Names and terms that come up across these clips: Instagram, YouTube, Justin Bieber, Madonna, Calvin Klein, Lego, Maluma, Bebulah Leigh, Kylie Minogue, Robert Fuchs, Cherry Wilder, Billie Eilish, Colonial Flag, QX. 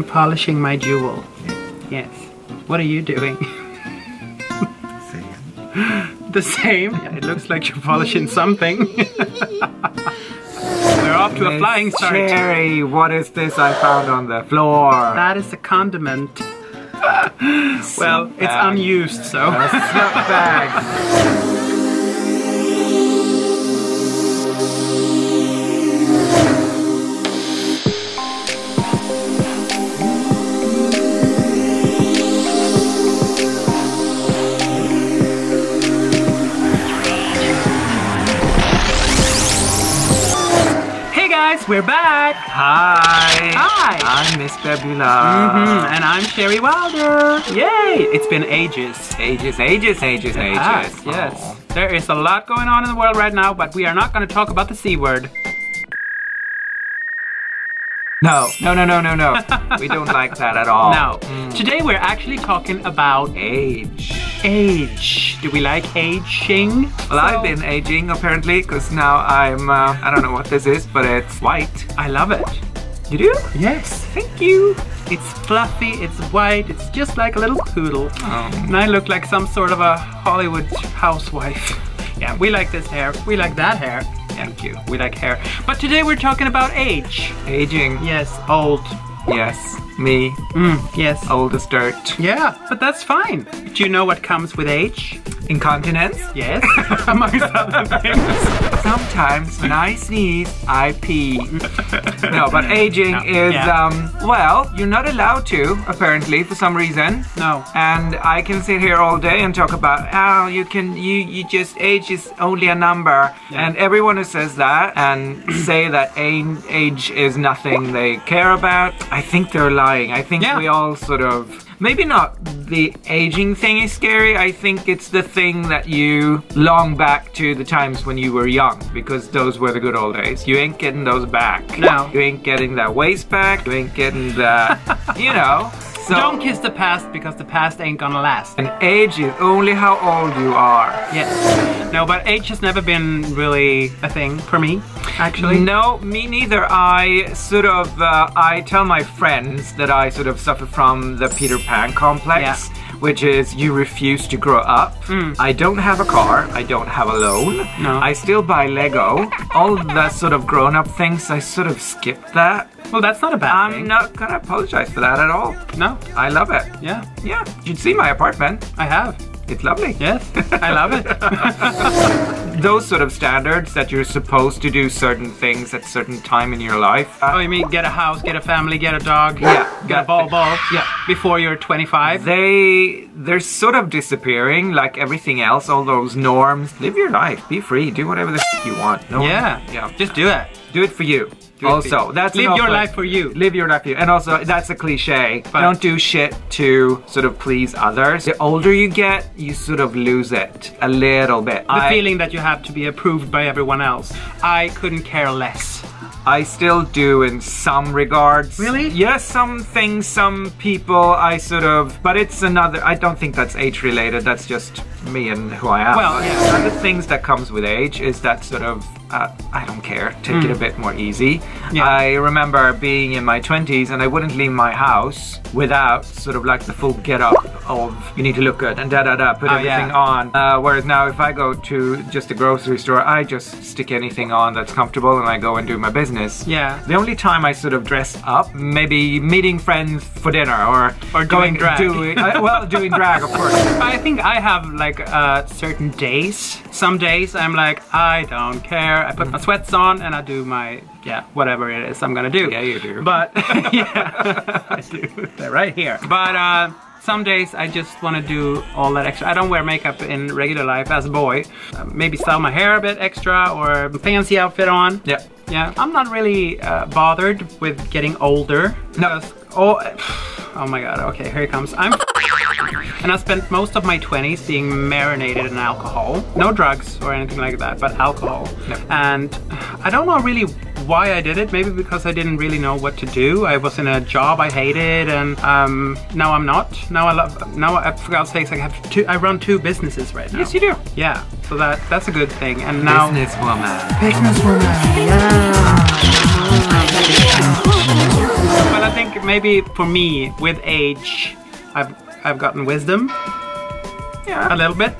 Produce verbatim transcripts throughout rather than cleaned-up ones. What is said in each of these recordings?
I'm polishing my jewel. Yes. What are you doing? Same. The same? It looks like you're polishing something. We're off to a flying start. Cherry, what is this I found on the floor? That is a condiment. Well, it's bag. Unused, so. A snack bag. We're back! Hi! Hi! I'm Miss Bebulah. Mm-hmm. And I'm Cherry Wilder. Yay! It's been ages. Ages, ages, ages, ages. Yes. yes. There is a lot going on in the world right now, but we are not going to talk about the C word. No, no, no, no, no, no. We don't like that at all. No. Mm. Today we're actually talking about age. Age. Do we like aging? Well, so, I've been aging apparently, because now I'm, uh, I don't know what this is, but it's white. I love it. You do? Yes. Thank you. It's fluffy, it's white, it's just like a little poodle. Oh. And I look like some sort of a Hollywood housewife. Yeah, we like this hair, we like that hair. Thank you. We like hair. But today we're talking about age. Aging. Yes, old. Yes, me. Mm, yes. Old as dirt. Yeah, but that's fine. Do you know what comes with age? Incontinence. Yes, amongst other things. Sometimes when I sneeze, I pee. No, but aging no. is, yeah. um, well, you're not allowed to, apparently, for some reason. No. And I can sit here all day and talk about, oh, you can, you, you just, age is only a number. Yeah. And everyone who says that and say that age is nothing they care about, I think they're lying. I think yeah. we all sort of, maybe not the aging thing is scary. I think it's the thing that you long back to the times when you were young, because those were the good old days. You ain't getting those back. No. You ain't getting that waist back. You ain't getting that, you know. So, don't kiss the past, because the past ain't gonna last. And age is only how old you are. Yes. No, but age has never been really a thing for me, actually. No, me neither. I sort of, uh, I tell my friends that I sort of suffer from the Peter Pan complex, yeah. which is you refuse to grow up. Mm. I don't have a car. I don't have a loan. No. I still buy Lego. All the sort of grown-up things, I sort of skip that. Well, that's not a bad I'm thing. I'm not gonna apologize for that at all. No. I love it. Yeah. Yeah. You'd see my apartment. I have. It's lovely. Yes. I love it. Those sort of standards that you're supposed to do certain things at certain time in your life. Uh, oh, you mean get a house, get a family, get a dog, yeah, get, get a ball ball, yeah, before you're twenty-five. They, they're sort of disappearing, like everything else, all those norms. Live your life, be free, do whatever the f you want. No yeah. One, yeah. Just do it. Do it for you. Also, that's live your life for you. Live your life for you. And also, that's a cliche. But don't do shit to sort of please others. The older you get, you sort of lose it a little bit. The I, feeling that you have to be approved by everyone else. I couldn't care less. I still do in some regards. Really? Yes, some things, some people, I sort of, but it's another, I don't think that's age related, that's just me and who I am. Well, yeah. One of the things that comes with age is that sort of, uh, I don't care, take mm. it a bit more easy. Yeah. I remember being in my twenties and I wouldn't leave my house without sort of like the full get up of you need to look good and da da da, put oh, everything yeah. on. Uh, whereas now if I go to just a grocery store, I just stick anything on that's comfortable and I go and do my business. Yeah. The only time I sort of dress up, maybe meeting friends for dinner or, or going drag. Doing, uh, well, doing drag, of course. I think I have like uh, certain days. Some days I'm like, I don't care. I put mm. my sweats on and I do my, yeah, whatever it is I'm gonna do. Yeah, you do. But, yeah, I do. They're right here. But, uh, some days I just want to do all that extra. I don't wear makeup in regular life as a boy. Uh, maybe style my hair a bit extra or a fancy outfit on. Yeah. Yeah. I'm not really uh, bothered with getting older. No. Oh, oh my god. Okay, here it comes. I'm and I spent most of my twenties being marinated in alcohol. No drugs or anything like that, but alcohol. No. And I don't know really why I did it. Maybe because I didn't really know what to do. I was in a job I hated, and um, now I'm not. Now I love. Now I, for God's sakes, I have two. I run two businesses right now. Yes, you do. Yeah. So that that's a good thing. And now businesswoman. Businesswoman. Yeah. Well, I think maybe for me, with age, I've I've gotten wisdom. Yeah, a little bit.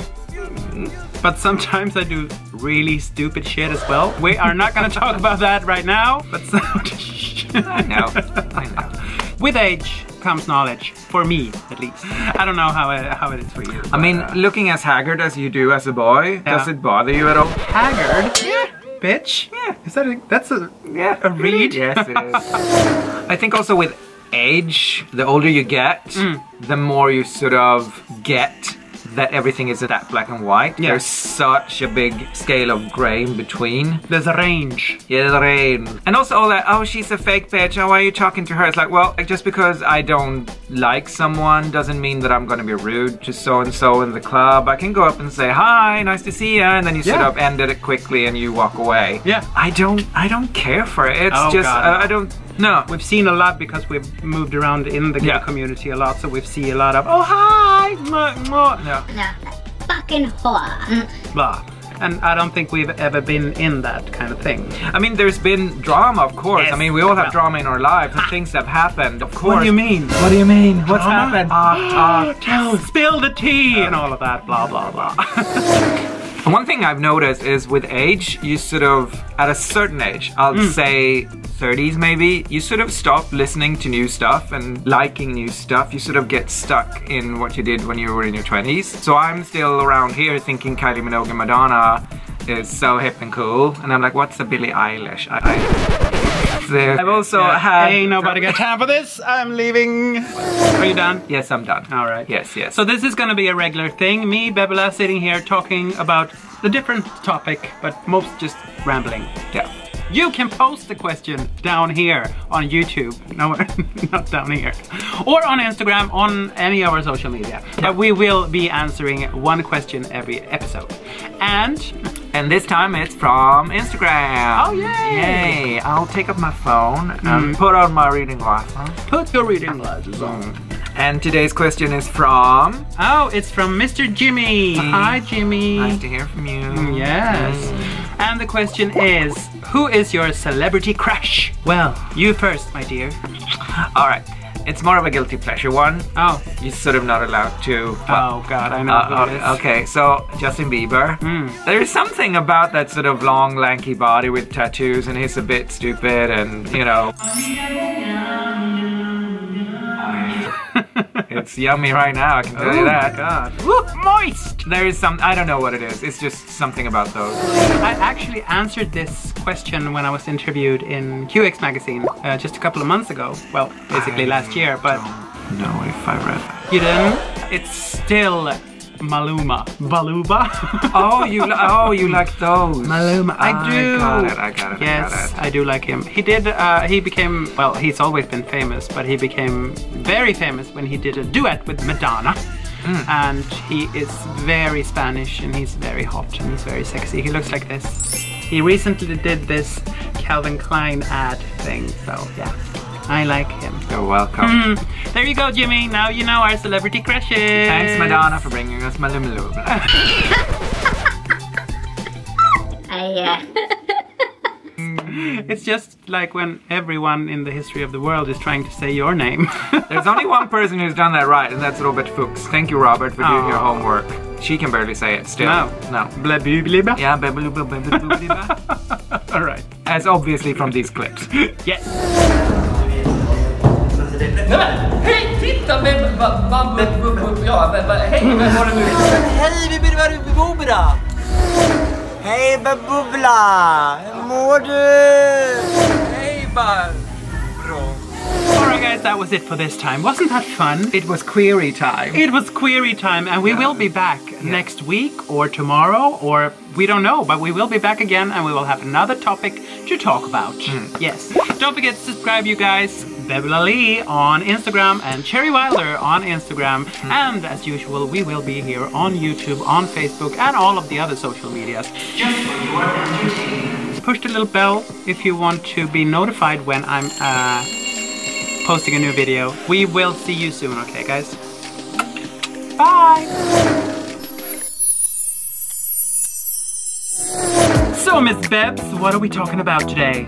But sometimes I do really stupid shit as well. We are not gonna talk about that right now. But so I know. I know. With age comes knowledge, for me at least. I don't know how it, how it is for you. I mean, uh, looking as haggard as you do as a boy, yeah. Does it bother you at all? Haggard? Yeah, bitch. Yeah, is that a, that's a yeah a read? Yes, it is. I think also with age, the older you get, mm. the more you sort of get that everything is that black and white. Yeah. There's such a big scale of grey in between. There's a range. Yeah, there's a range. And also all that, oh, she's a fake bitch, oh, why are you talking to her? It's like, well, just because I don't like someone doesn't mean that I'm gonna be rude to so-and-so in the club. I can go up and say, hi, nice to see you, and then you yeah. sort of end it quickly and you walk away. Yeah. I don't, I don't care for it. It's oh, just, uh, I don't, no. We've seen a lot because we've moved around in the gay yeah. community a lot, so we've seen a lot of, oh, hi, mwah, mwah. No. No, fucking whore. Blah. And I don't think we've ever been in that kind of thing. I mean, there's been drama, of course. Yes. I mean, we all have well. drama in our lives and things have happened, of course. What do you mean? What do you mean? Drama? What's happened? Uh, uh, tell, spill the tea um, and all of that, blah, blah, blah. One thing I've noticed is with age, you sort of, at a certain age, I'll mm. say thirties maybe, you sort of stop listening to new stuff and liking new stuff. You sort of get stuck in what you did when you were in your twenties. So I'm still around here thinking Kylie Minogue and Madonna is so hip and cool. And I'm like, what's a Billie Eilish? I, I, so I've also yeah. had... Ain't nobody got time for this. I'm leaving. Are you done? Yes, I'm done. All right. Yes, yes. So this is going to be a regular thing. Me, Bebulah, sitting here talking about the different topic, but most just rambling. Yeah. You can post the question down here on YouTube. No, not down here. Or on Instagram, on any of our social media. Yeah. But we will be answering one question every episode. And... And this time it's from Instagram. Oh, yay! Yay! I'll take up my phone mm. and put on my reading glasses. Put your reading glasses on. Mm. And today's question is from... Oh, it's from Mister Jimmy. Mm. Hi, Jimmy. Nice to hear from you. Mm, yes. Mm. And the question is, who is your celebrity crush? Well, you first, my dear. All right. It's more of a guilty pleasure one. Oh. You're sort of not allowed to. Well, oh God, I know uh, who it is. Okay, so Justin Bieber. Mm. There's something about that sort of long, lanky body with tattoos and he's a bit stupid and, you know. It's yummy right now, I can tell oh you that. God. Look, moist! There is some, I don't know what it is, it's just something about those. I actually answered this question when I was interviewed in Q X magazine uh, just a couple of months ago. Well, basically I last year, but... I don't know if I read it. You didn't? It's still... Maluma. Baluba? oh, you oh, you like those. Maluma. I do. I got it, I got it, yes, I got it. I do like him. He did, uh, he became, well, he's always been famous, but he became very famous when he did a duet with Madonna. Mm. And he is very Spanish, and he's very hot, and he's very sexy. He looks like this. He recently did this Calvin Klein ad thing, so yeah. I like him. You're welcome. Mm. There you go, Jimmy. Now you know our celebrity crushes. Thanks, Madonna, for bringing us Maluma. I, uh... It's just like when everyone in the history of the world is trying to say your name. There's only one person who's done that right, and that's Robert Fuchs. Thank you, Robert, for doing oh. your homework. She can barely say it still. No. No. Blabubliba? Yeah, blabubliba. All right. As obviously from these clips. Yes. Hej, titta med vad ja, hej med våra nu. Hej, vi blir vara Bebubla. Hej Bebubla. Hur mår du? Hej barn. Bra. Alright guys, that was it for this time. Wasn't that fun? It was query time. It was query time, and we yeah. will be back yeah. next week or tomorrow, or we don't know, but we will be back again and we will have another topic to talk about. Mm. Yes. Don't forget to subscribe, you guys. Bebulah Leigh on Instagram and Cherry Wilder on Instagram. Mm. And as usual, we will be here on YouTube, on Facebook, and all of the other social medias. Just for your entertainment. Push the little bell if you want to be notified when I'm uh, posting a new video. We will see you soon, okay guys? Bye! So Miss Bebs, what are we talking about today?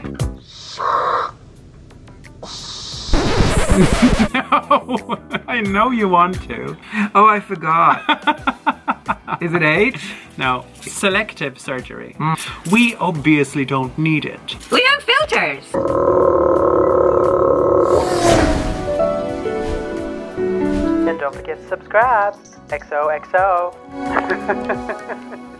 No, I know you want to. Oh, I forgot. Is it H? No, selective surgery. Mm. We obviously don't need it. We have filters. And don't forget to subscribe. X O X O.